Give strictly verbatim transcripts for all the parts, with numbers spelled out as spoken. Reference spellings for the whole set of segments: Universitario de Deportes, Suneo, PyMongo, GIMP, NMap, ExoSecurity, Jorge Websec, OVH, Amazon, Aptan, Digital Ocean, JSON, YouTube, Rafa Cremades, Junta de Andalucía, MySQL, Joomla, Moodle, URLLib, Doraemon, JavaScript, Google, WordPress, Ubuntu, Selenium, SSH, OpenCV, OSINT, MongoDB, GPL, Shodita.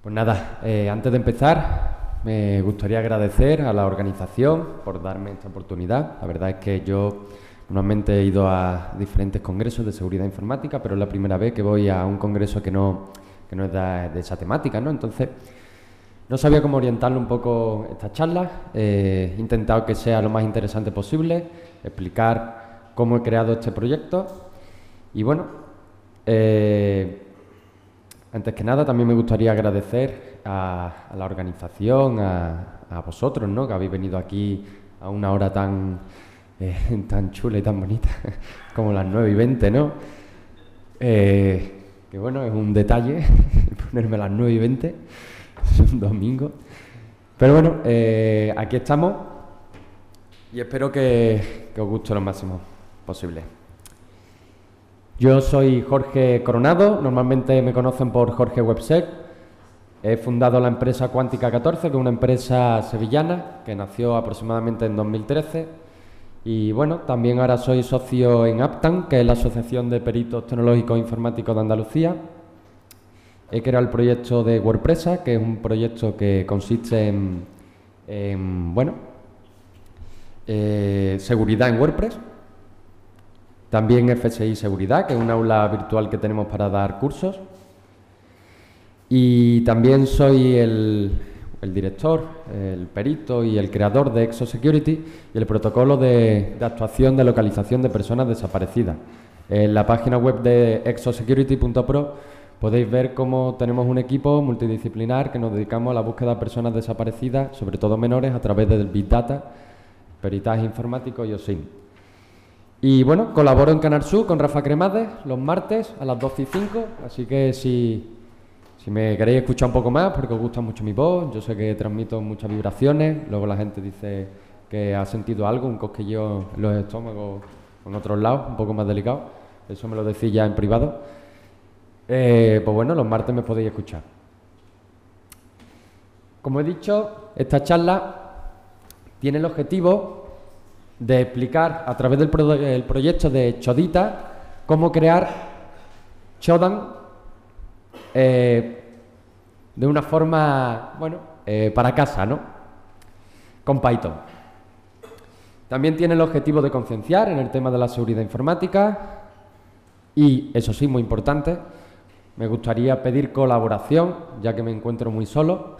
Pues nada, eh, antes de empezar, me gustaría agradecer a la organización por darme esta oportunidad. La verdad es que yo normalmente he ido a diferentes congresos de seguridad informática, pero es la primera vez que voy a un congreso que no, que no es de esa temática, ¿no? Entonces, no sabía cómo orientarle un poco esta charla. Eh, he intentado que sea lo más interesante posible, explicar cómo he creado este proyecto. Y bueno, eh, antes que nada, también me gustaría agradecer a, a la organización, a, a vosotros, ¿no?, que habéis venido aquí a una hora tan, eh, tan chula y tan bonita como las nueve y veinte, ¿no? Eh, que bueno, es un detalle ponerme a las nueve y veinte, es un domingo. Pero bueno, eh, aquí estamos y espero que, que os guste lo máximo posible. Yo soy Jorge Coronado, normalmente me conocen por Jorge Websec. He fundado la empresa Quántica catorce, que es una empresa sevillana que nació aproximadamente en dos mil trece. Y bueno, también ahora soy socio en Aptan, que es la Asociación de Peritos Tecnológicos e Informáticos de Andalucía. He creado el proyecto de WordPress, que es un proyecto que consiste en, en bueno, eh, seguridad en WordPress. También F S I Seguridad, que es un aula virtual que tenemos para dar cursos. Y también soy el, el director, el perito y el creador de Exosecurity y el protocolo de, de actuación de localización de personas desaparecidas. En la página web de exosecurity punto pro podéis ver cómo tenemos un equipo multidisciplinar que nos dedicamos a la búsqueda de personas desaparecidas, sobre todo menores, a través del Big Data, peritaje informático y O S I N T. Y bueno, colaboro en Canal Sur con Rafa Cremades los martes a las doce y cinco, así que si, si me queréis escuchar un poco más, porque os gusta mucho mi voz, yo sé que transmito muchas vibraciones, luego la gente dice que ha sentido algo, un cosquilleo en los estómagos o en otros lados, un poco más delicado, eso me lo decís ya en privado. Eh, pues bueno, los martes me podéis escuchar. Como he dicho, esta charla tiene el objetivo de explicar a través del pro el proyecto de Shodita cómo crear Shodan eh, de una forma, bueno, eh, para casa, ¿no?, con Python. También tiene el objetivo de concienciar en el tema de la seguridad informática y, eso sí, muy importante, me gustaría pedir colaboración, ya que me encuentro muy solo.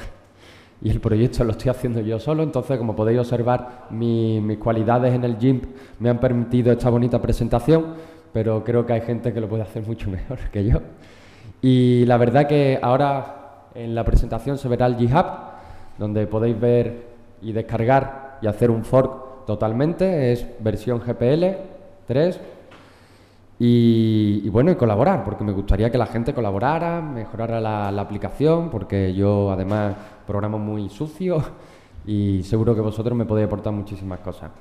Y el proyecto lo estoy haciendo yo solo, entonces, como podéis observar, mi, mis cualidades en el GIMP me han permitido esta bonita presentación, pero creo que hay gente que lo puede hacer mucho mejor que yo. Y la verdad que ahora en la presentación se verá el GitHub, donde podéis ver y descargar y hacer un fork totalmente, es versión G P L tres. Y, y bueno, y colaborar, porque me gustaría que la gente colaborara, mejorara la, la aplicación, porque yo además programo muy sucio y seguro que vosotros me podéis aportar muchísimas cosas.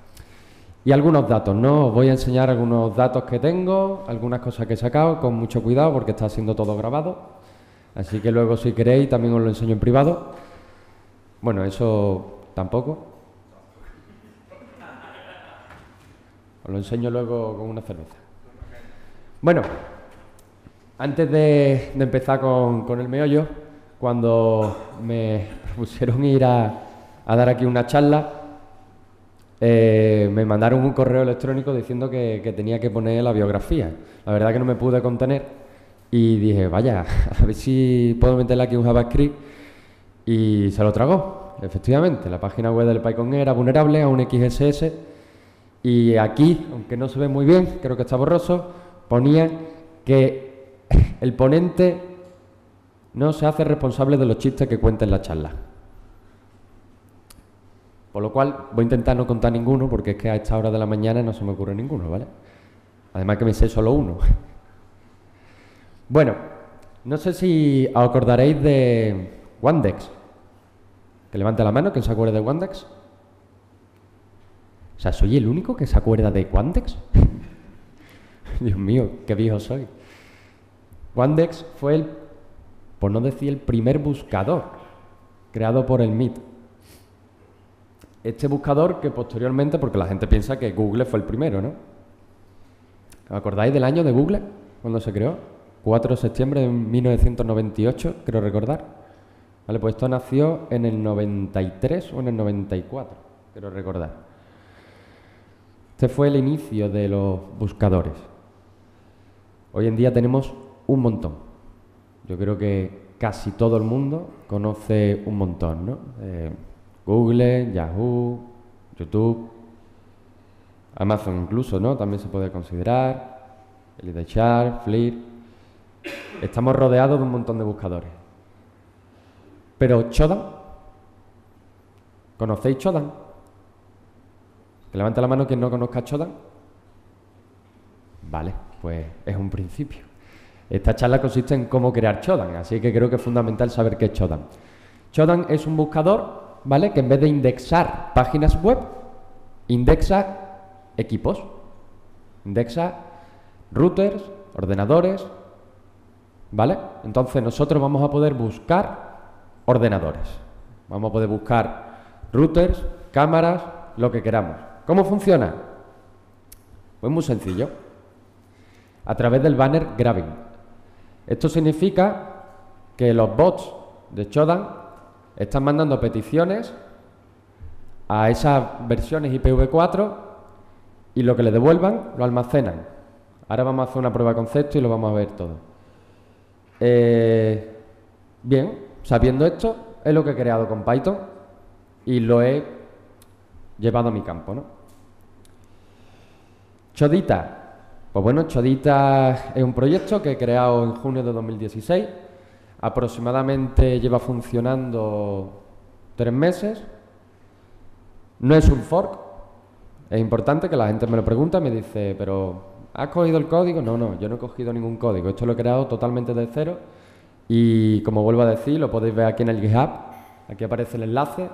Y algunos datos, ¿no? Os voy a enseñar algunos datos que tengo, algunas cosas que he sacado, con mucho cuidado porque está siendo todo grabado. Así que luego, si queréis, también os lo enseño en privado. Bueno, eso tampoco. Os lo enseño luego con una cerveza. Bueno, antes de, de empezar con, con el meollo, cuando me propusieron ir a, a dar aquí una charla, eh, me mandaron un correo electrónico diciendo que, que tenía que poner la biografía. La verdad que no me pude contener y dije, vaya, a ver si puedo meterle aquí un JavaScript, y se lo tragó. Efectivamente, la página web del PyConES era vulnerable a un X S S y aquí, aunque no se ve muy bien, creo que está borroso, ponía que el ponente no se hace responsable de los chistes que cuenta en la charla. Por lo cual, voy a intentar no contar ninguno, porque es que a esta hora de la mañana no se me ocurre ninguno, ¿vale? Además que me sé solo uno. Bueno, no sé si os acordaréis de Wandex. Que levante la mano, ¿quién se acuerda de Wandex? O sea, ¿soy el único que se acuerda de Wandex? Dios mío, qué viejo soy. Wandex fue el, por no decir el primer buscador creado por el M I T. Este buscador que posteriormente, porque la gente piensa que Google fue el primero, ¿no? ¿Os acordáis del año de Google? ¿Cuándo se creó? cuatro de septiembre de mil novecientos noventa y ocho, creo recordar. Vale, pues esto nació en el noventa y tres o en el noventa y cuatro, quiero recordar. Este fue el inicio de los buscadores. Hoy en día tenemos un montón. Yo creo que casi todo el mundo conoce un montón, ¿no? Eh, Google, Yahoo, YouTube, Amazon incluso, ¿no? También se puede considerar, el de Char, Flickr. Estamos rodeados de un montón de buscadores. Pero Shodan, ¿conocéis Shodan? Que levante la mano quien no conozca Shodan. Vale, pues es un principio. Esta charla consiste en cómo crear Shodan, así que creo que es fundamental saber qué es Shodan. Shodan es un buscador, ¿vale?, que en vez de indexar páginas web, indexa equipos. Indexa routers, ordenadores, ¿vale? Entonces nosotros vamos a poder buscar ordenadores. Vamos a poder buscar routers, cámaras, lo que queramos. ¿Cómo funciona? Pues muy sencillo. A través del banner grabbing. Esto significa que los bots de Shodan están mandando peticiones a esas versiones I P v cuatro y lo que le devuelvan lo almacenan. Ahora vamos a hacer una prueba de concepto y lo vamos a ver todo. Eh, bien. Sabiendo esto, es lo que he creado con Python y lo he llevado a mi campo, ¿no? Shodita. Pues bueno, Shodita es un proyecto que he creado en junio de dos mil dieciséis. Aproximadamente lleva funcionando tres meses. No es un fork. Es importante que la gente me lo pregunta, me dice, pero ¿has cogido el código? No, no, yo no he cogido ningún código. Esto lo he creado totalmente de cero. Y como vuelvo a decir, lo podéis ver aquí en el GitHub, aquí aparece el enlace,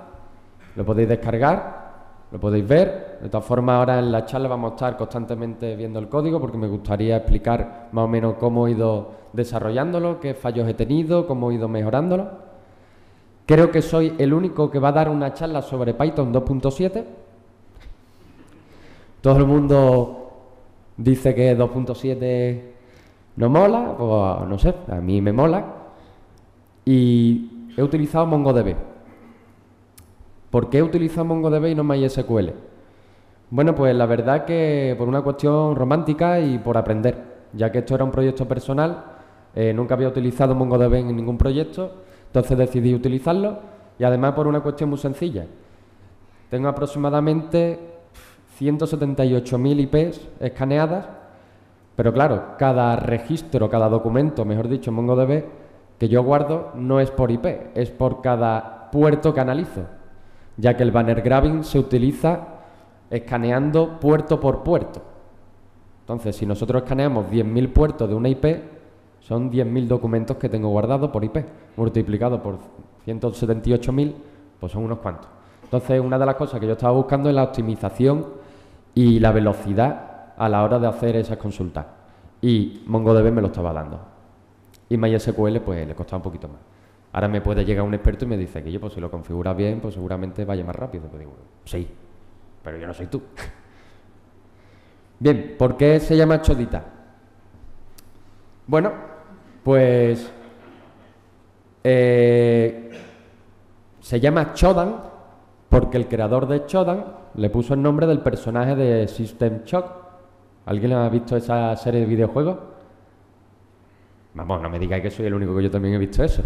lo podéis descargar, lo podéis ver. De todas formas, ahora en la charla vamos a estar constantemente viendo el código porque me gustaría explicar más o menos cómo he ido desarrollándolo, qué fallos he tenido, cómo he ido mejorándolo. Creo que soy el único que va a dar una charla sobre Python dos punto siete. Todo el mundo dice que dos punto siete no mola, pues no sé, a mí me mola. Y he utilizado MongoDB. ¿Por qué he utilizado MongoDB y no MySQL? Bueno, pues la verdad que por una cuestión romántica y por aprender. Ya que esto era un proyecto personal, eh, nunca había utilizado MongoDB en ningún proyecto, entonces decidí utilizarlo. Y además por una cuestión muy sencilla. Tengo aproximadamente ciento setenta y ocho mil I Ps escaneadas, pero claro, cada registro, cada documento, mejor dicho, en MongoDB, que yo guardo no es por I P, es por cada puerto que analizo, ya que el banner grabbing se utiliza escaneando puerto por puerto. Entonces, si nosotros escaneamos diez mil puertos de una I P, son diez mil documentos que tengo guardados por I P, multiplicado por ciento setenta y ocho mil, pues son unos cuantos. Entonces, una de las cosas que yo estaba buscando es la optimización y la velocidad a la hora de hacer esas consultas. Y MongoDB me lo estaba dando. Y MySQL, pues, le costaba un poquito más. Ahora me puede llegar un experto y me dice que yo, pues, si lo configuras bien, pues, seguramente vaya más rápido. Pues digo, sí, pero yo no soy tú. Bien, ¿por qué se llama Shodita? Bueno, pues... Eh, se llama Shodan porque el creador de Shodan le puso el nombre del personaje de System Shock. ¿Alguien ha visto esa serie de videojuegos? Vamos, no me digáis que soy el único, que yo también he visto eso.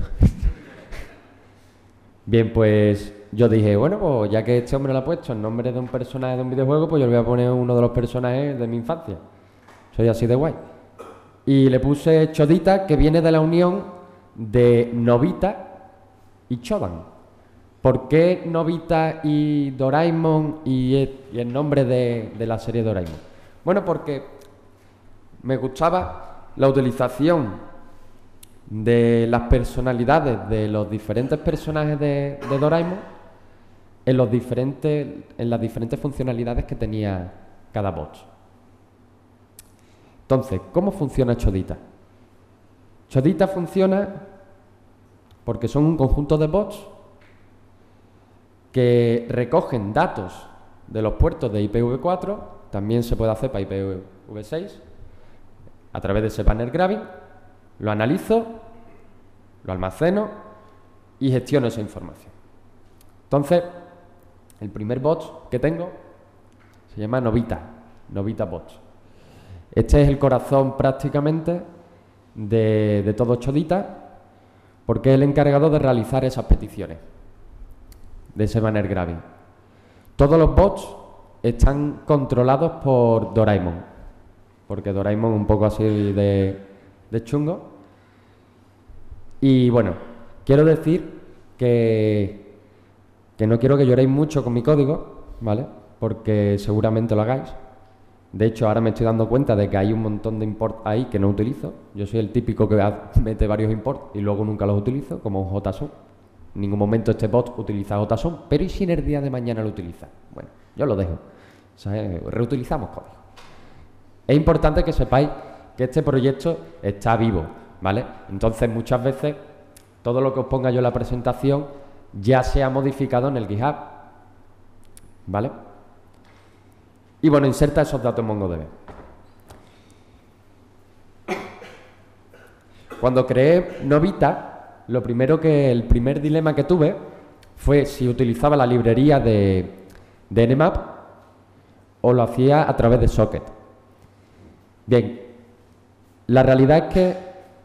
Bien, pues yo dije, bueno, pues ya que este hombre lo ha puesto en nombre de un personaje de un videojuego, pues yo le voy a poner uno de los personajes de mi infancia. Soy así de guay. Y le puse Shodita, que viene de la unión de Nobita y Shodan. ¿Por qué Nobita y Doraemon y el nombre de, de la serie Doraemon? Bueno, porque me gustaba la utilización de las personalidades de los diferentes personajes de, de Doraemon en, los diferentes, en las diferentes funcionalidades que tenía cada bot. Entonces, ¿cómo funciona Shodita? Shodita funciona porque son un conjunto de bots que recogen datos de los puertos de I P v cuatro. También se puede hacer para I P v seis a través de ese banner grabbing. Lo analizo, lo almaceno y gestiono esa información. Entonces, el primer bot que tengo se llama Nobita, Nobita Bot. Este es el corazón prácticamente de, de todo Shodita, porque es el encargado de realizar esas peticiones de ese banner grabbing. Todos los bots están controlados por Doraemon, porque Doraemon es un poco así de, de chungo. Y bueno, quiero decir que, que no quiero que lloréis mucho con mi código, ¿vale? Porque seguramente lo hagáis. De hecho, ahora me estoy dando cuenta de que hay un montón de import ahí que no utilizo. Yo soy el típico que mete varios imports y luego nunca los utilizo, como JSON. En ningún momento este bot utiliza JSON, pero ¿y si en el día de mañana lo utiliza? Bueno, yo lo dejo. O sea, reutilizamos código. Es importante que sepáis que este proyecto está vivo, ¿vale? Entonces, muchas veces, todo lo que os ponga yo en la presentación ya se ha modificado en el GitHub, ¿vale? Y bueno, inserta esos datos en MongoDB. Cuando creé Nobita, lo primero que, el primer dilema que tuve fue si utilizaba la librería de, de N map o lo hacía a través de Socket. Bien, la realidad es que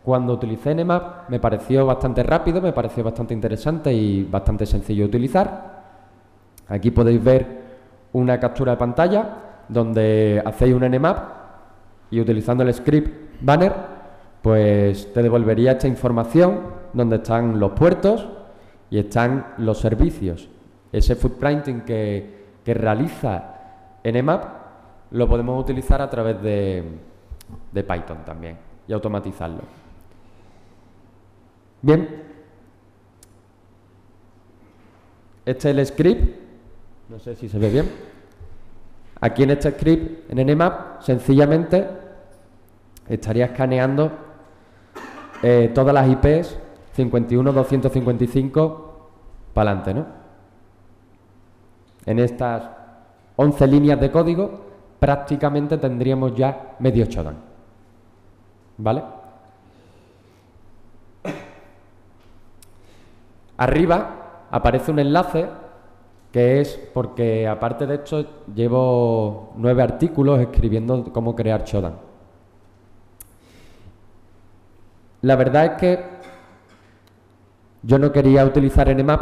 cuando utilicé N map me pareció bastante rápido, me pareció bastante interesante y bastante sencillo de utilizar. Aquí podéis ver una captura de pantalla donde hacéis un N map y utilizando el script banner, pues te devolvería esta información donde están los puertos y están los servicios. Ese footprinting que, que realiza N map lo podemos utilizar a través de, de Python también y automatizarlo. Bien. Este es el script. No sé si se ve bien. Aquí en este script, en N map, sencillamente estaría escaneando eh, todas las I Pes cincuenta y uno, doscientos cincuenta y cinco para adelante, ¿no? En estas once líneas de código prácticamente tendríamos ya medio Shodan, ¿vale? Arriba aparece un enlace que es porque, aparte de esto, llevo nueve artículos escribiendo cómo crear Shodan. La verdad es que yo no quería utilizar N map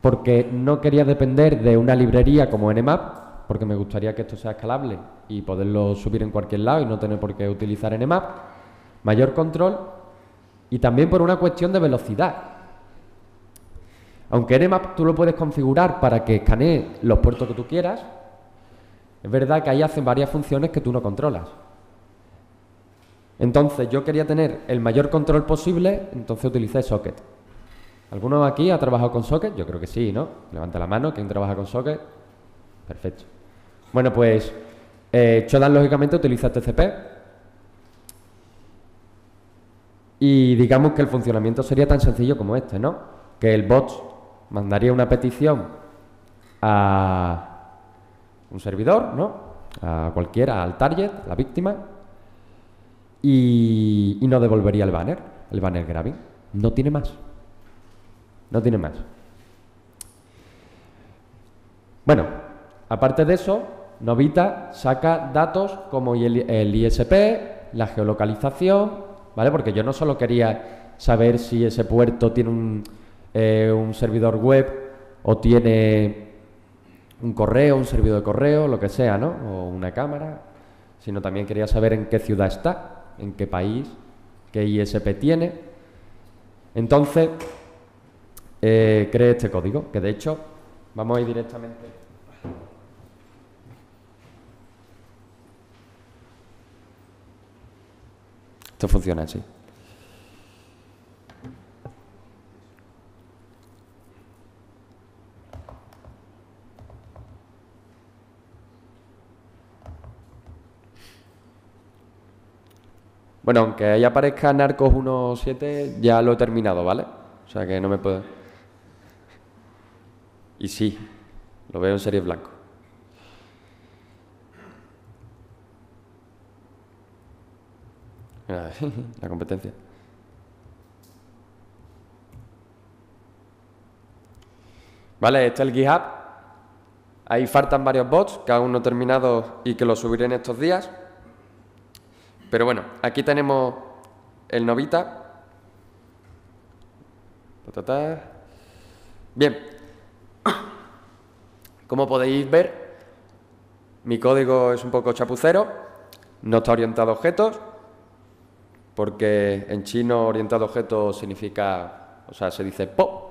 porque no quería depender de una librería como N map, porque me gustaría que esto sea escalable y poderlo subir en cualquier lado y no tener por qué utilizar N map. Mayor control y también por una cuestión de velocidad. Aunque N map tú lo puedes configurar para que escanee los puertos que tú quieras, es verdad que ahí hacen varias funciones que tú no controlas. Entonces, yo quería tener el mayor control posible, entonces utilicé Socket. ¿Alguno aquí ha trabajado con Socket? Yo creo que sí, ¿no? Levanta la mano, ¿quién trabaja con Socket? Perfecto. Bueno, pues eh, Shodan, lógicamente, utiliza T C P. Y digamos que el funcionamiento sería tan sencillo como este, ¿no? Que el bot mandaría una petición a un servidor, ¿no? A cualquiera, al target, a la víctima, y, y nos devolvería el banner, el banner grabbing. No tiene más. No tiene más. Bueno, aparte de eso, Nobita saca datos como el, el I S P, la geolocalización, ¿vale? Porque yo no solo quería saber si ese puerto tiene un... Eh, un servidor web o tiene un correo, un servidor de correo, lo que sea, ¿no? O una cámara, sino también quería saber en qué ciudad está, en qué país, qué I S P tiene. Entonces, eh, creé este código, que de hecho, vamos a ir directamente. Esto funciona así. Bueno, aunque ahí aparezca Narcos uno punto siete, ya lo he terminado, ¿vale? O sea que no me puedo... Y sí, lo veo en serie blanco. La competencia. ¿Vale? Este es el GitHub. Ahí faltan varios bots, cada uno terminado y que los subiré en estos días. Pero bueno, aquí tenemos el Nobita. Bien. Como podéis ver, mi código es un poco chapucero. No está orientado a objetos, porque en chino orientado a objetos significa, o sea, se dice pop,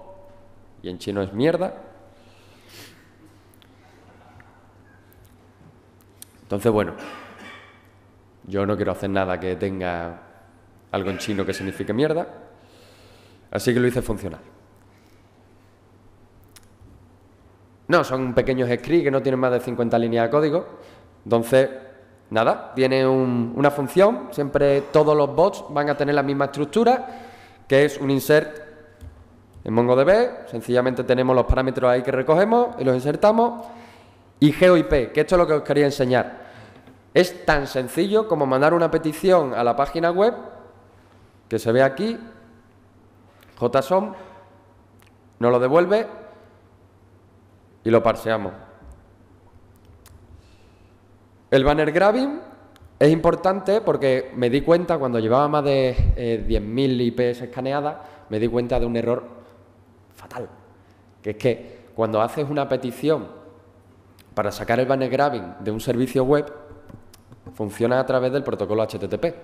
y en chino es mierda. Entonces, bueno, yo no quiero hacer nada que tenga algo en chino que signifique mierda, así que lo hice funcional. No, son pequeños scripts que no tienen más de cincuenta líneas de código. Entonces, nada, tiene un, una función. Siempre todos los bots van a tener la misma estructura, que es un insert en MongoDB. Sencillamente tenemos los parámetros ahí que recogemos y los insertamos. Y GeoIP, que esto es lo que os quería enseñar. Es tan sencillo como mandar una petición a la página web, que se ve aquí, JSON, nos lo devuelve y lo parseamos. El banner grabbing es importante porque me di cuenta, cuando llevaba más de eh, diez mil I Ps escaneadas, me di cuenta de un error fatal, que es que cuando haces una petición para sacar el banner grabbing de un servicio web, funciona a través del protocolo H T T P.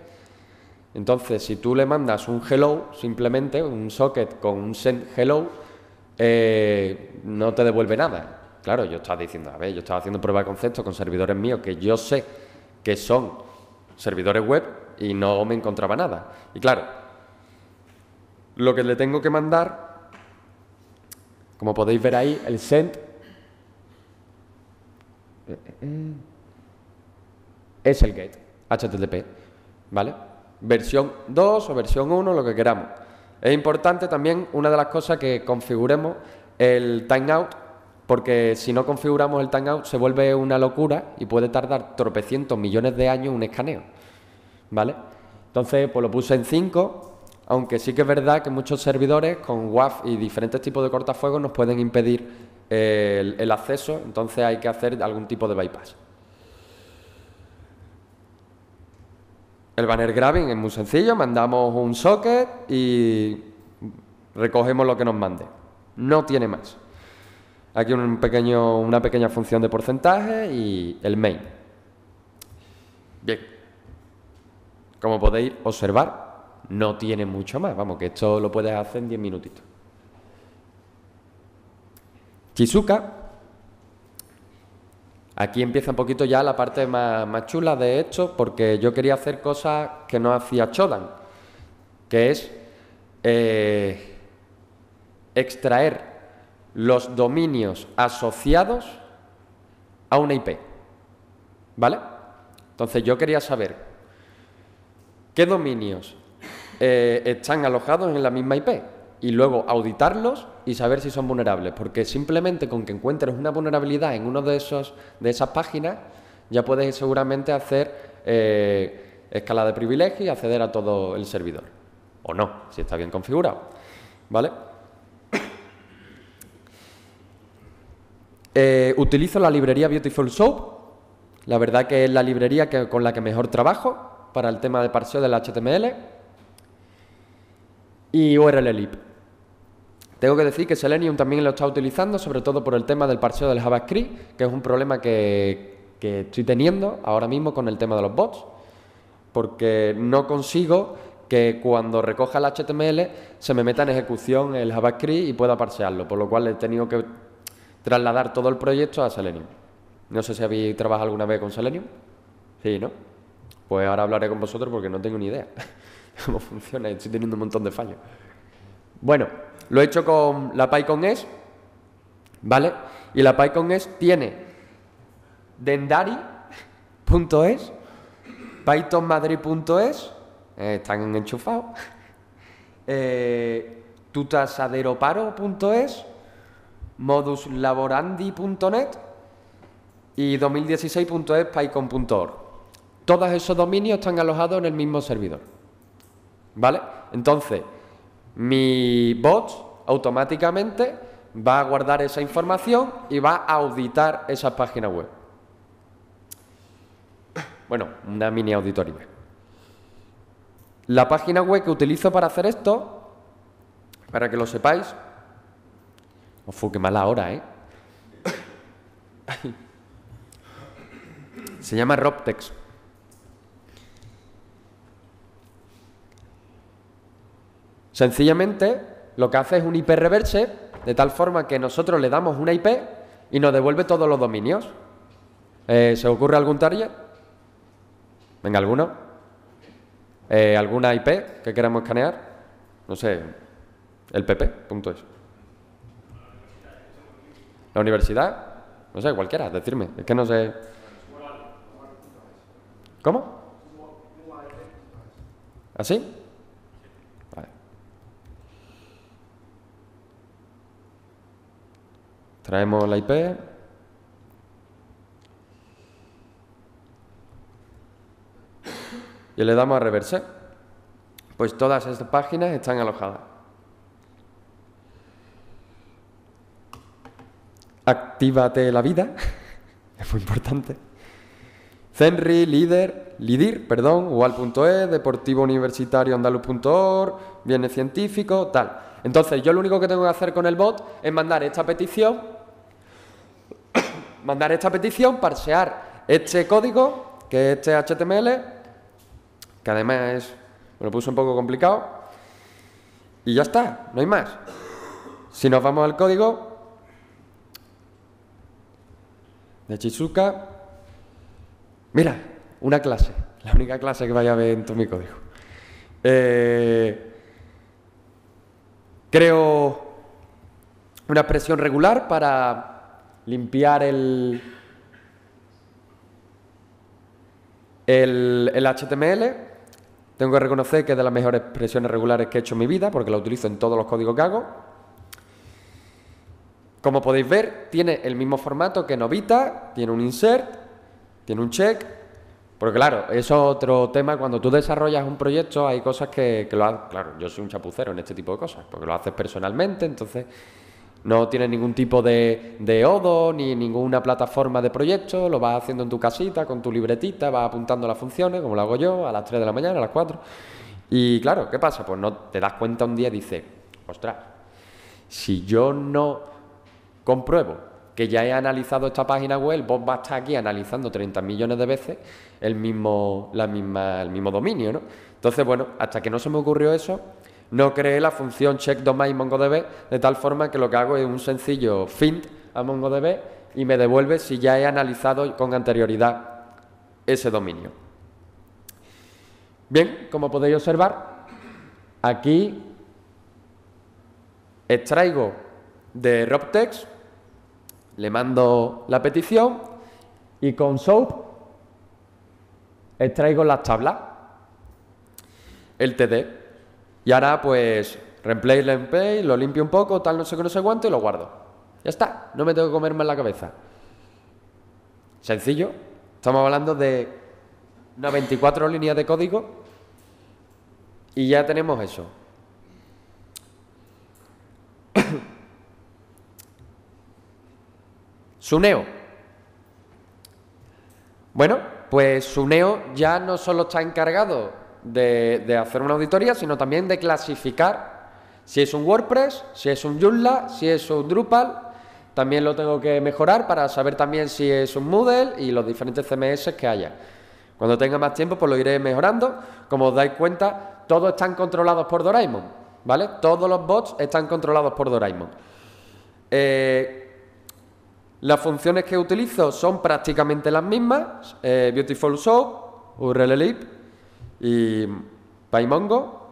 Entonces, si tú le mandas un hello, simplemente un socket con un send hello, eh, no te devuelve nada. Claro, yo estaba diciendo, a ver, yo estaba haciendo prueba de concepto con servidores míos que yo sé que son servidores web y no me encontraba nada. Y claro, lo que le tengo que mandar, como podéis ver ahí, el send, es el GET H T T P, ¿vale? Versión dos o versión uno, lo que queramos. Es importante también, una de las cosas, que configuremos el timeout, porque si no configuramos el timeout se vuelve una locura y puede tardar tropecientos millones de años un escaneo, ¿vale? Entonces, pues lo puse en cinco, aunque sí que es verdad que muchos servidores con W A F y diferentes tipos de cortafuegos nos pueden impedir eh, el, el acceso, entonces hay que hacer algún tipo de bypass. El banner grabbing es muy sencillo, mandamos un socket y recogemos lo que nos mande. No tiene más. Aquí un pequeño, una pequeña función de porcentaje y el main. Bien. Como podéis observar, no tiene mucho más. Vamos, que esto lo puedes hacer en diez minutitos. Shizuka. Aquí empieza un poquito ya la parte más, más chula de esto, porque yo quería hacer cosas que no hacía Shodan, que es eh, extraer los dominios asociados a una I P, ¿vale? Entonces yo quería saber qué dominios eh, están alojados en la misma I P y luego auditarlos y saber si son vulnerables, porque simplemente con que encuentres una vulnerabilidad en uno de esos de esas páginas ya puedes seguramente hacer eh, escala de privilegio y acceder a todo el servidor, o no, si está bien configurado, ¿vale? Eh, utilizo la librería Beautiful Soap, la verdad que es la librería que, con la que mejor trabajo para el tema de parseo del H T M L, y URLLib. Tengo que decir que Selenium también lo está utilizando, sobre todo por el tema del parseo del JavaScript, que es un problema que, que estoy teniendo ahora mismo con el tema de los bots, porque no consigo que cuando recoja el H T M L se me meta en ejecución el JavaScript y pueda parsearlo, por lo cual he tenido que trasladar todo el proyecto a Selenium. No sé si habéis trabajado alguna vez con Selenium. Sí, ¿no? Pues ahora hablaré con vosotros porque no tengo ni idea cómo funciona, estoy teniendo un montón de fallos. Bueno, lo he hecho con la PyConES, ¿vale? Y la PyConES tiene dendari punto es, pythonmadrid punto es, eh, están enchufados, eh, tutasaderoparo punto es, moduslaborandi punto net y dos mil dieciséis punto es, pycon punto org. Todos esos dominios están alojados en el mismo servidor, ¿vale? Entonces, mi bot automáticamente va a guardar esa información y va a auditar esas páginas web. Bueno, una mini auditoría. La página web que utilizo para hacer esto, para que lo sepáis. Ojo, qué mala hora, ¿eh? Se llama Robtex. Sencillamente, lo que hace es un I P reverse, de tal forma que nosotros le damos una I P y nos devuelve todos los dominios. Eh, ¿Se ocurre algún target? Venga, ¿alguno? Eh, ¿Alguna I P que queramos escanear? No sé, el pp punto es. ¿La universidad? No sé, cualquiera, decirme. Es que no sé. ¿Cómo? ¿Así? Traemos la I P. Y le damos a reverse. Pues todas estas páginas están alojadas. Actívate la vida. Es muy importante. Zenri, Lider, Lidir, perdón, ual punto es, Deportivo Universitario Andaluz punto org, Bienes Científicos, tal. Entonces, yo lo único que tengo que hacer con el bot es mandar esta petición. Mandar esta petición, parsear este código, que es este H T M L, que además es, me lo puse un poco complicado, y ya está, no hay más. Si nos vamos al código de Shizuka, mira, una clase, la única clase que vaya a ver en todo mi código. Eh, creo una expresión regular para limpiar el, el, el H T M L. Tengo que reconocer que es de las mejores expresiones regulares que he hecho en mi vida, porque la utilizo en todos los códigos que hago. Como podéis ver, tiene el mismo formato que Nobita, tiene un insert, tiene un check. Porque claro, eso es otro tema. Cuando tú desarrollas un proyecto hay cosas que, que lo haces. Claro, yo soy un chapucero en este tipo de cosas, porque lo haces personalmente, entonces no tienes ningún tipo de, de odo ni ninguna plataforma de proyecto, lo vas haciendo en tu casita, con tu libretita, vas apuntando las funciones, como lo hago yo, a las tres de la mañana, a las cuatro. Y claro, ¿qué pasa? Pues no te das cuenta un día y dices, ostras, si yo no compruebo que ya he analizado esta página web, vos vas a estar aquí analizando treinta millones de veces el mismo, la misma, el mismo dominio, ¿no? Entonces, bueno, hasta que no se me ocurrió eso, no creé la función check domain MongoDB, de tal forma que lo que hago es un sencillo find a MongoDB y me devuelve si ya he analizado con anterioridad ese dominio. Bien, como podéis observar, aquí extraigo de Robtex, le mando la petición y con soap extraigo las tablas, el T D. Y ahora, pues, replay, replay, lo limpio un poco, tal, no sé qué, no sé cuánto, y lo guardo. Ya está, no me tengo que comer más la cabeza. Sencillo. Estamos hablando de unas veinticuatro líneas de código y ya tenemos eso. Suneo. Bueno, pues Suneo ya no solo está encargado De, de hacer una auditoría, sino también de clasificar si es un WordPress, si es un Joomla, si es un Drupal. También lo tengo que mejorar para saber también si es un Moodle y los diferentes C M S que haya. Cuando tenga más tiempo, pues lo iré mejorando. Como os dais cuenta, todos están controlados por Doraemon, ¿vale? Todos los bots están controlados por Doraemon. Eh, las funciones que utilizo son prácticamente las mismas. Eh, Beautiful Soap, URLLib y PyMongo.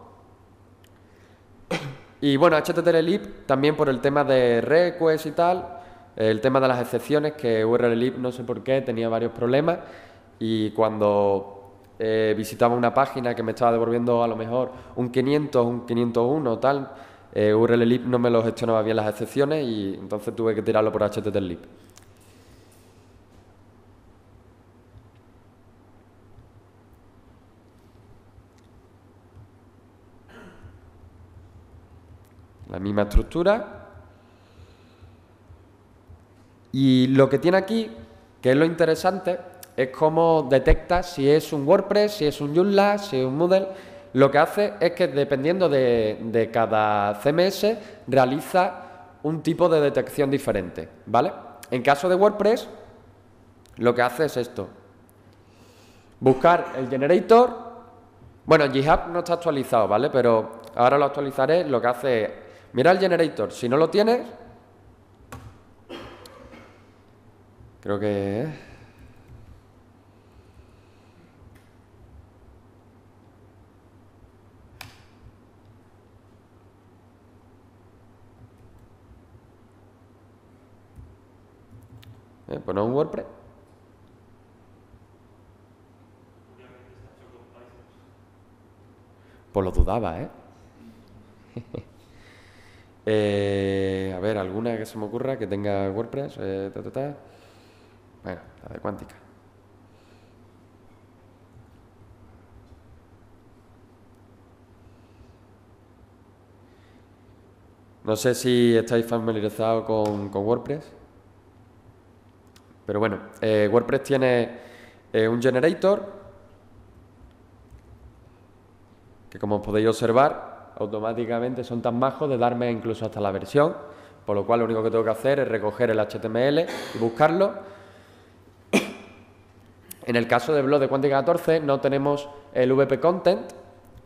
Y bueno, HTTLib también por el tema de request y tal, el tema de las excepciones, que URLLib no sé por qué tenía varios problemas, y cuando eh, visitaba una página que me estaba devolviendo a lo mejor un quinientos, un quinientos uno tal, eh, URLLib no me lo gestionaba bien las excepciones y entonces tuve que tirarlo por HTTLib. La misma estructura. Y lo que tiene aquí, que es lo interesante, es cómo detecta si es un WordPress, si es un Joomla, si es un Moodle. Lo que hace es que, dependiendo de, de cada C M S, realiza un tipo de detección diferente, ¿vale? En caso de WordPress, lo que hace es esto. Buscar el generator. Bueno, GitHub no está actualizado, ¿vale? Pero ahora lo actualizaré. Lo que hace es mirar el generator. Si no lo tienes, creo que... Eh, pues no es un WordPress. Pues lo dudaba, ¿eh? ¿eh? A ver, alguna que se me ocurra que tenga WordPress. Eh, ta, ta, ta. Bueno, la de Quántica. No sé si estáis familiarizados con, con WordPress. Pero bueno, eh, WordPress tiene eh, un generator que, como podéis observar, automáticamente son tan majos de darme incluso hasta la versión, por lo cual lo único que tengo que hacer es recoger el H T M L y buscarlo. En el caso del blog de Quántica catorce no tenemos el V P Content,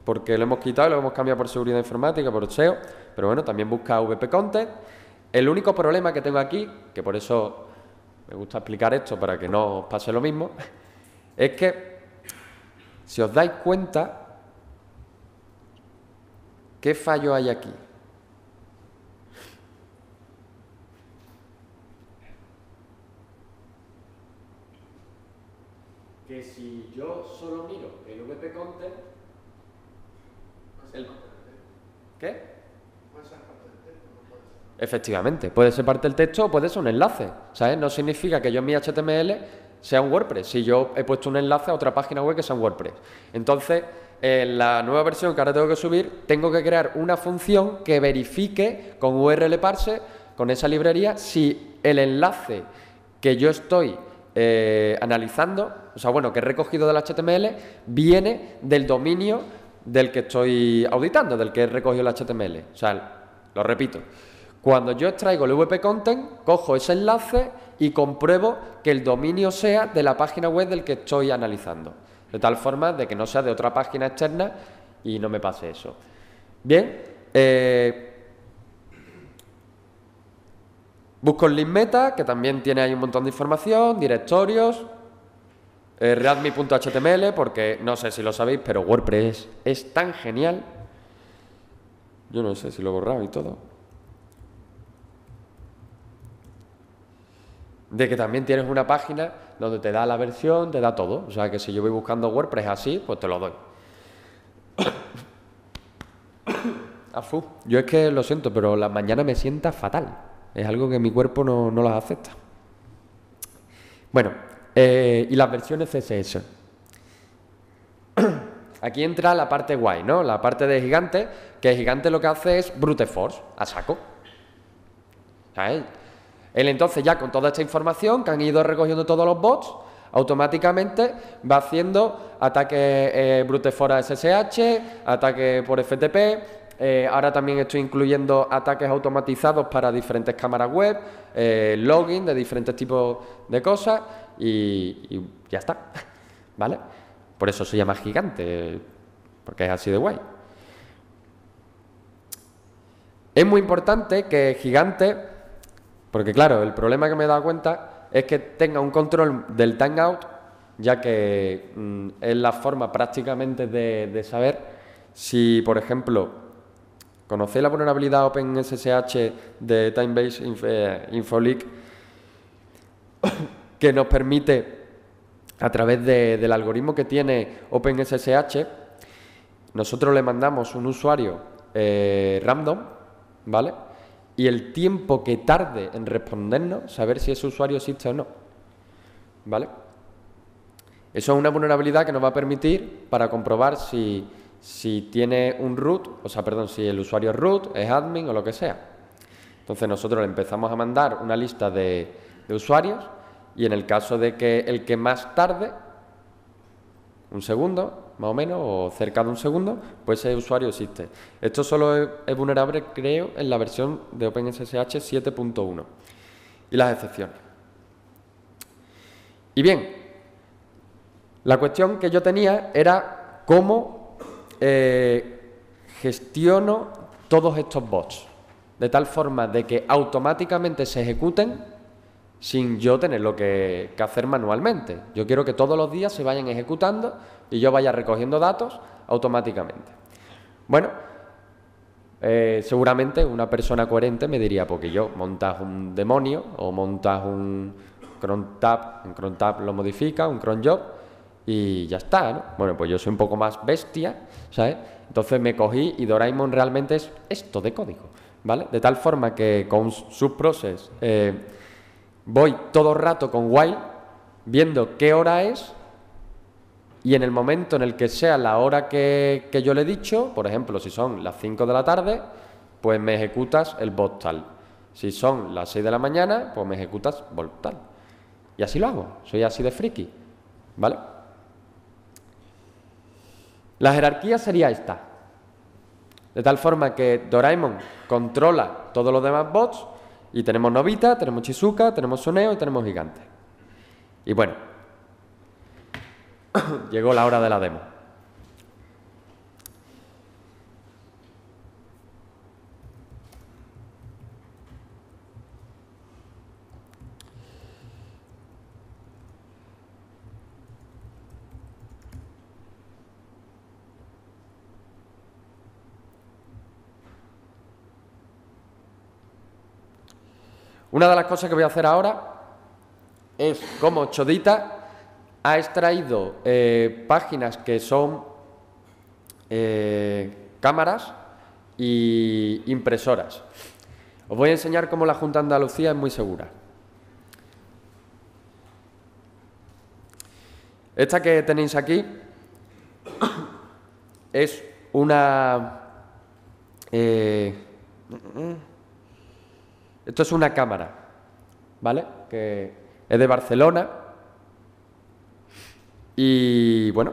porque lo hemos quitado y lo hemos cambiado por seguridad informática, por S E O, pero bueno, también busca V P Content. El único problema que tengo aquí, que por eso... me gusta explicar esto para que no os pase lo mismo, es que, si os dais cuenta, ¿qué fallo hay aquí? Que si yo solo miro el V P Content... El... ¿Qué? Puede ser parte del texto, no puede ser. Efectivamente, puede ser parte del texto o puede ser un enlace. ¿Sabes? No significa que yo en mi H T M L sea un WordPress, si yo he puesto un enlace a otra página web que sea un WordPress. Entonces, en la nueva versión que ahora tengo que subir, tengo que crear una función que verifique con U R L parse, con esa librería, si el enlace que yo estoy eh, analizando, o sea, bueno, que he recogido del H T M L, viene del dominio del que estoy auditando, del que he recogido el H T M L. O sea, lo repito. Cuando yo extraigo el V P Content, cojo ese enlace y compruebo que el dominio sea de la página web del que estoy analizando, de tal forma de que no sea de otra página externa y no me pase eso. Bien, eh, busco el link meta, que también tiene ahí un montón de información, directorios, eh, readme punto H T M L, porque no sé si lo sabéis, pero WordPress es tan genial. Yo no sé si lo he borrado y todo. De que también tienes una página donde te da la versión, te da todo. O sea, que si yo voy buscando WordPress así, pues te lo doy. Afu. Yo es que lo siento, pero la mañana me sienta fatal. Es algo que mi cuerpo no, no las acepta. Bueno, eh, y las versiones C S S. Aquí entra la parte guay, ¿no? La parte de Gigante, que Gigante lo que hace es brute force, a saco. ¿Sabes? Él entonces, ya con toda esta información que han ido recogiendo todos los bots, automáticamente va haciendo ataques eh, brute force S S H, ataques por F T P, eh, ahora también estoy incluyendo ataques automatizados para diferentes cámaras web, eh, login de diferentes tipos de cosas y, y ya está, ¿vale? Por eso se llama Gigante, porque es así de guay. Es muy importante que Gigante... porque claro, el problema que me he dado cuenta es que tenga un control del timeout, ya que mmm, es la forma prácticamente de, de saber si, por ejemplo, ¿conocéis la vulnerabilidad OpenSSH de Timebase Inf eh, InfoLeak que nos permite, a través de, del algoritmo que tiene OpenSSH, nosotros le mandamos un usuario eh, random, ¿vale? Y el tiempo que tarde en respondernos, saber si ese usuario existe o no, ¿vale? Eso es una vulnerabilidad que nos va a permitir para comprobar si, si tiene un root, o sea, perdón, si el usuario es root, es admin o lo que sea. Entonces nosotros le empezamos a mandar una lista de, de usuarios, y en el caso de que el que más tarde, un segundo más o menos, o cerca de un segundo, pues ese usuario existe. Esto solo es, es vulnerable, creo, en la versión de OpenSSH siete punto uno. Y las excepciones. Y bien, la cuestión que yo tenía era cómo eh, gestiono todos estos bots, de tal forma de que automáticamente se ejecuten sin yo tener lo que, que hacer manualmente. Yo quiero que todos los días se vayan ejecutando y yo vaya recogiendo datos automáticamente. Bueno, eh, seguramente una persona coherente me diría, porque yo montas un demonio o montas un cron tab, un cron tab lo modifica, un cron job y ya está, ¿no? Bueno, pues yo soy un poco más bestia, ¿sabes? Entonces me cogí, y Doraemon realmente es esto de código, ¿vale? De tal forma que con subprocess eh, voy todo el rato con while, viendo qué hora es, y en el momento en el que sea la hora que, que yo le he dicho, por ejemplo, si son las cinco de la tarde, pues me ejecutas el bot tal. Si son las seis de la mañana, pues me ejecutas bot tal. Y así lo hago, soy así de friki, ¿vale? La jerarquía sería esta. De tal forma que Doraemon controla todos los demás bots, y tenemos Nobita, tenemos Shizuka, tenemos Suneo y tenemos Gigante. Y bueno, llegó la hora de la demo. Una de las cosas que voy a hacer ahora es cómo Shodita ha extraído eh, páginas que son eh, cámaras y impresoras. Os voy a enseñar cómo la Junta de Andalucía es muy segura. Esta que tenéis aquí es una... Eh, Esto es una cámara, ¿vale? Que es de Barcelona. Y bueno,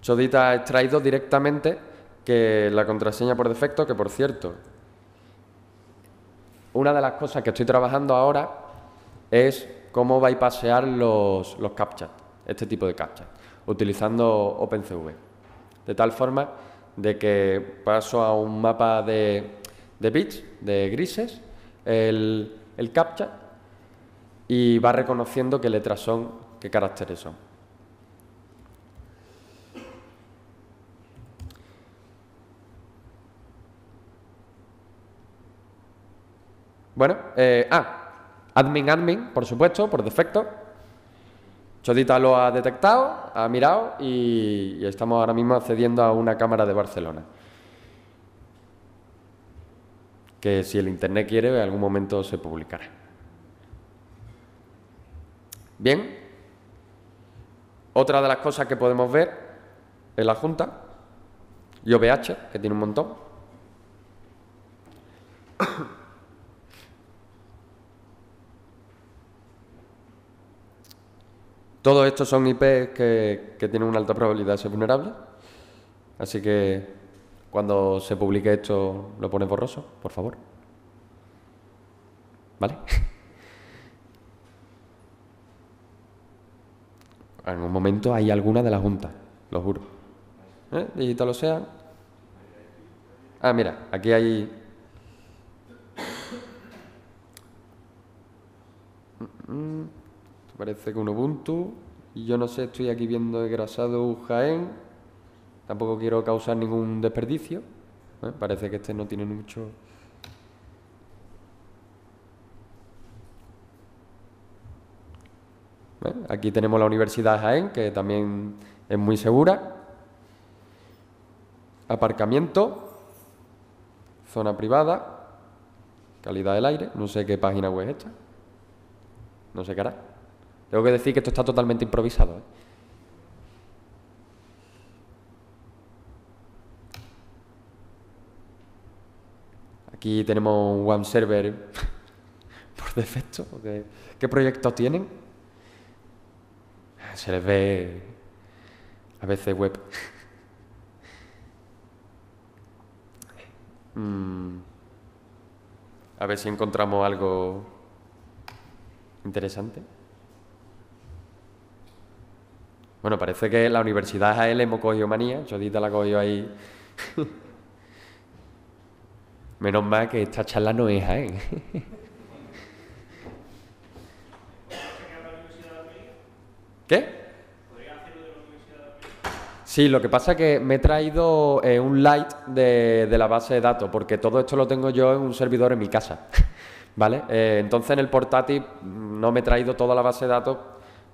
Shodita ha extraído directamente que la contraseña por defecto, que por cierto, una de las cosas que estoy trabajando ahora es cómo bypassear los, los CAPTCHA, este tipo de CAPTCHA, utilizando OpenCV. De tal forma de que paso a un mapa de... de bits, de grises, el, el CAPTCHA, y va reconociendo qué letras son, qué caracteres son. Bueno, eh, ah, admin, admin, por supuesto, por defecto. Shodita lo ha detectado, ha mirado y, y estamos ahora mismo accediendo a una cámara de Barcelona, que si el internet quiere, en algún momento se publicará. Bien. Otra de las cosas que podemos ver es la Junta y O V H, que tiene un montón. Todo esto son I P que, que tienen una alta probabilidad de ser vulnerables. Así que... cuando se publique esto, lo pones borroso, por favor. ¿Vale? En algún momento hay alguna de la Junta, lo juro. ¿Eh? Digital Ocean. Ah, mira, aquí hay... Parece que un Ubuntu. Y yo no sé, estoy aquí viendo Engrasado Jaén. Tampoco quiero causar ningún desperdicio. ¿Eh? Parece que este no tiene mucho... ¿Eh? Aquí tenemos la Universidad de Jaén, que también es muy segura. Aparcamiento. Zona privada. Calidad del aire. No sé qué página web es esta. No sé qué hará. Tengo que decir que esto está totalmente improvisado, ¿eh? Aquí tenemos un one server por defecto? ¿Qué, qué proyecto tienen? Se les ve a veces web. mm. A ver si encontramos algo interesante. Bueno, parece que la universidad a él hemos cogido manía. Shodita la cogió ahí. Menos mal que esta charla no es a él. ¿Qué? ¿Podría hacerlo de la Universidad de América? Sí, lo que pasa es que me he traído eh, un light de, de la base de datos, porque todo esto lo tengo yo en un servidor en mi casa, ¿vale? Eh, entonces en el portátil no me he traído toda la base de datos,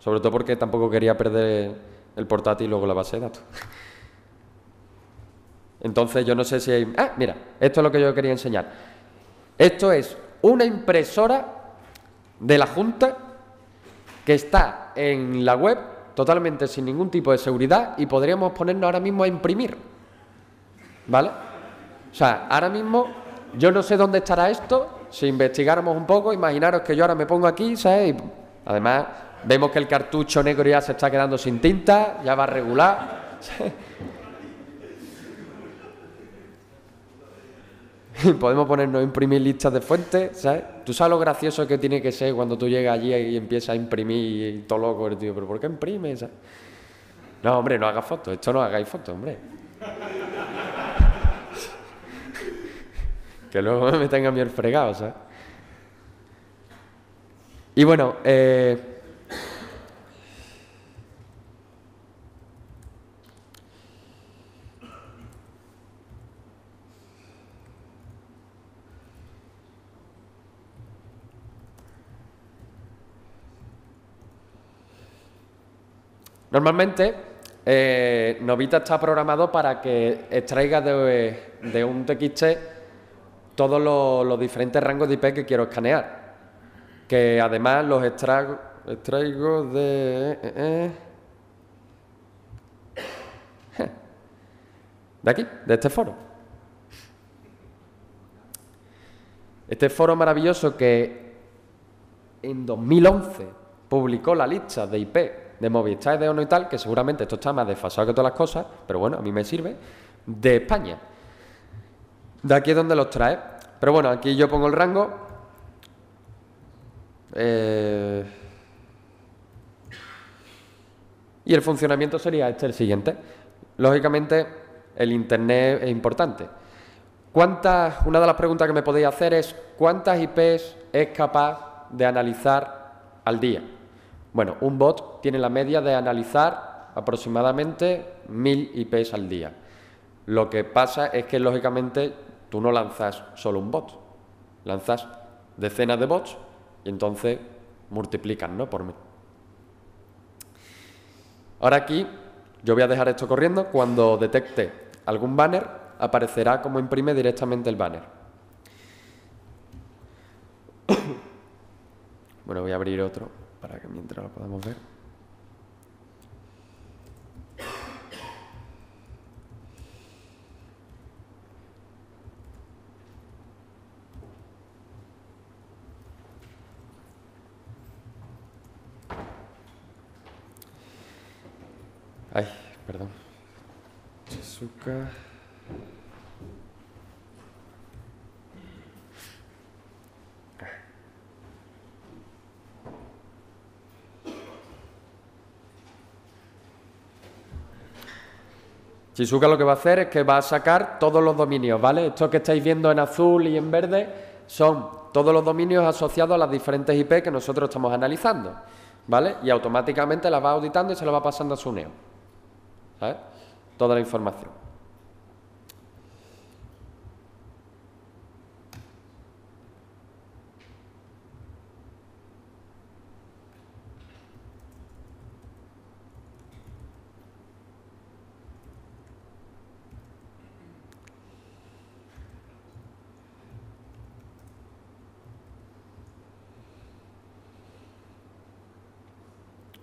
sobre todo porque tampoco quería perder el portátil y luego la base de datos. Entonces yo no sé si hay... Ah, mira, esto es lo que yo quería enseñar. Esto es una impresora de la Junta que está... en la web, totalmente sin ningún tipo de seguridad, y podríamos ponernos ahora mismo a imprimir, ¿vale? O sea, ahora mismo yo no sé dónde estará esto. Si investigáramos un poco, imaginaros que yo ahora me pongo aquí, ¿sabes? Y además vemos que el cartucho negro ya se está quedando sin tinta, ya va a regular, ¿sabes? Y podemos ponernos a imprimir listas de fuentes, ¿sabes? Tú sabes lo gracioso que tiene que ser cuando tú llegas allí y empiezas a imprimir y todo loco el tío, pero ¿por qué imprimes? ¿Sabes? No, hombre, no hagas fotos, esto no hagáis fotos, hombre. Que luego me tengan bien fregado, ¿sabes? Y bueno, eh... normalmente, eh, Nobita está programado para que extraiga de, de un T X T todos los, los diferentes rangos de I P que quiero escanear. Que además los extraigo, extraigo de... Eh, eh, de aquí, de este foro. Este foro maravilloso que en dos mil once publicó la lista de I P de Movistar, de ONU y tal, que seguramente esto está más desfasado que todas las cosas, pero bueno, a mí me sirve, de España. De aquí es donde los trae. Pero bueno, aquí yo pongo el rango. Eh... Y el funcionamiento sería este, el siguiente. Lógicamente, el Internet es importante. ¿Cuántas, una de las preguntas que me podéis hacer es, ¿cuántas I Ps es capaz de analizar al día? Bueno, un bot tiene la media de analizar aproximadamente mil I Ps al día. Lo que pasa es que, lógicamente, tú no lanzas solo un bot. Lanzas decenas de bots y entonces multiplican, ¿no? Por mil. Ahora aquí yo voy a dejar esto corriendo. Cuando detecte algún banner, aparecerá como imprime directamente el banner. Bueno, voy a abrir otro, para que mientras lo podamos ver. Ay, perdón. Shizuka. Shizuka lo que va a hacer es que va a sacar todos los dominios, ¿vale? Esto que estáis viendo en azul y en verde son todos los dominios asociados a las diferentes I P que nosotros estamos analizando, ¿vale? Y automáticamente las va auditando y se las va pasando a Suneo, ¿sabes? Toda la información.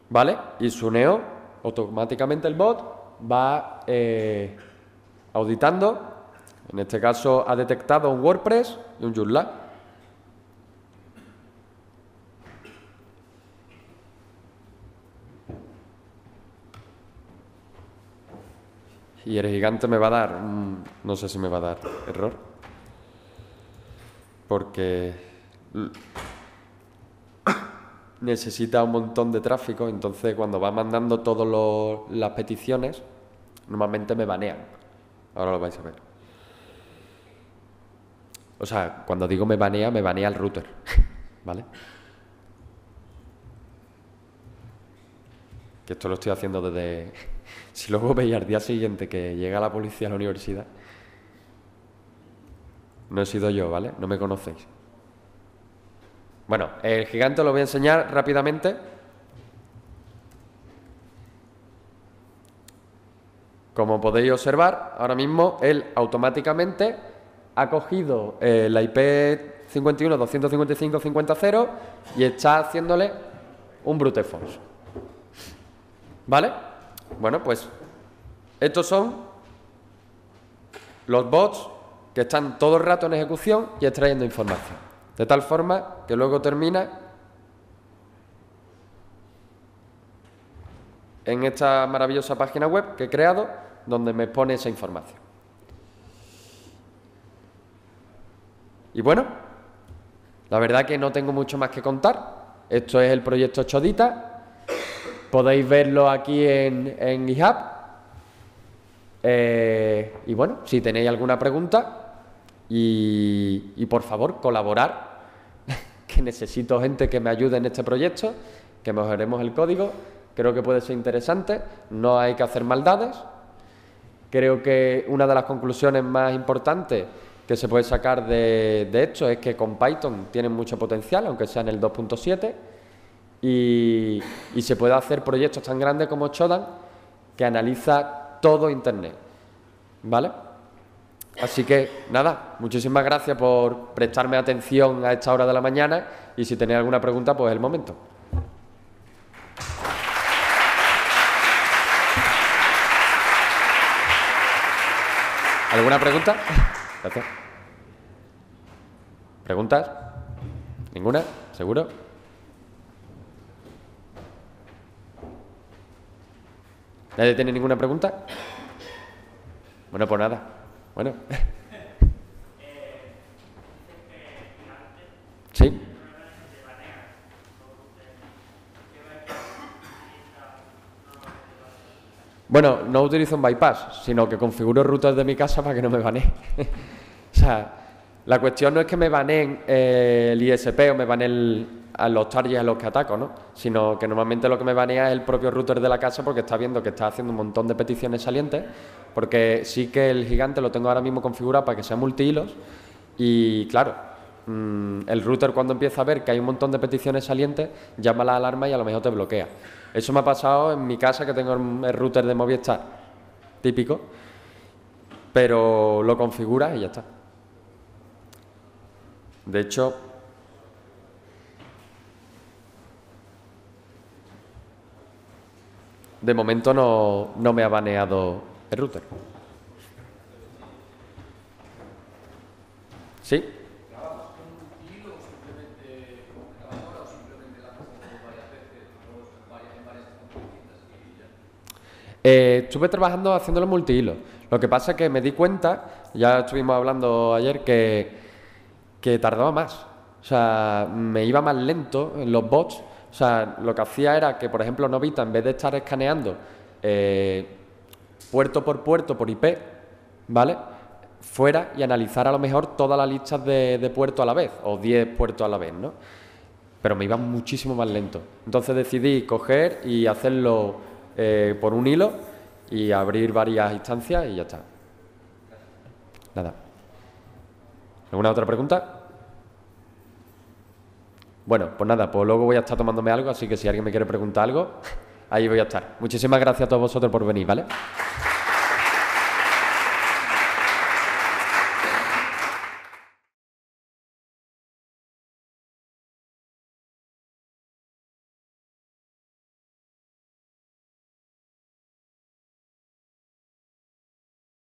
¿Vale? Y Suneo, automáticamente el bot, va eh, auditando. En este caso ha detectado un WordPress y un Joomla. y el gigante me va a dar un... no sé si me va a dar error, porque necesita un montón de tráfico. Entonces cuando va mandando todas las peticiones normalmente me banean. Ahora lo vais a ver. O sea, cuando digo me banea, me banea el router. ¿Vale? Que esto lo estoy haciendo desde... Si luego veis al día siguiente que llega la policía a la universidad, no he sido yo, ¿vale? No me conocéis. Bueno, el gigante lo voy a enseñar rápidamente. Como podéis observar, ahora mismo él automáticamente ha cogido eh, la I P cincuenta y uno doscientos cincuenta y cinco punto cincuenta punto cero y está haciéndole un brute force. ¿Vale? Bueno, pues estos son los bots que están todo el rato en ejecución y extrayendo información. De tal forma que luego termina en esta maravillosa página web que he creado, donde me pone esa información. Y bueno, la verdad que no tengo mucho más que contar. Esto es el proyecto Shodita. Podéis verlo aquí en, en GitHub. Eh, y bueno, si tenéis alguna pregunta... Y, y por favor, colaborar, que necesito gente que me ayude en este proyecto, que mejoremos el código. Creo que puede ser interesante, no hay que hacer maldades. Creo que una de las conclusiones más importantes que se puede sacar de, de esto es que con Python tienen mucho potencial, aunque sea en el dos punto siete, y, y se puede hacer proyectos tan grandes como Shodan, que analiza todo Internet, ¿vale? Así que, nada, muchísimas gracias por prestarme atención a esta hora de la mañana y si tenéis alguna pregunta, pues es el momento. ¿Alguna pregunta? Gracias. ¿Preguntas? ¿Ninguna? ¿Seguro? ¿Nadie tiene ninguna pregunta? Bueno, pues nada. Bueno. Sí. Bueno, no utilizo un bypass, sino que configuro rutas de mi casa para que no me baneen. O sea, la cuestión no es que me baneen eh, el I S P o me baneen el, a los targets a los que ataco, ¿no? Sino que normalmente lo que me banea es el propio router de la casa, porque está viendo que está haciendo un montón de peticiones salientes, porque sí que el gigante lo tengo ahora mismo configurado para que sea multihilos y, claro, mmm, el router cuando empieza a ver que hay un montón de peticiones salientes, llama la alarma y a lo mejor te bloquea. Eso me ha pasado en mi casa, que tengo el router de Movistar, típico, pero lo configuras y ya está. De hecho... De momento no, no me ha baneado el router. ¿Sí? ¿Grabamos un hilo o simplemente grabadora o simplemente la hacemos varias veces en varias distintas y ya? Eh, estuve trabajando haciéndolo multihilo. Lo que pasa es que me di cuenta, ya estuvimos hablando ayer, que, que tardaba más. O sea, me iba más lento en los bots. O sea, lo que hacía era que, por ejemplo, Nobita, en vez de estar escaneando eh, puerto por puerto por I P, ¿vale?, fuera y analizar a lo mejor todas las listas de, de puerto a la vez, o diez puertos a la vez, ¿no? Pero me iba muchísimo más lento. Entonces decidí coger y hacerlo eh, por un hilo y abrir varias instancias y ya está. Nada. ¿Alguna otra pregunta? Bueno, pues nada, pues luego voy a estar tomándome algo, así que si alguien me quiere preguntar algo, ahí voy a estar. Muchísimas gracias a todos vosotros por venir, ¿vale?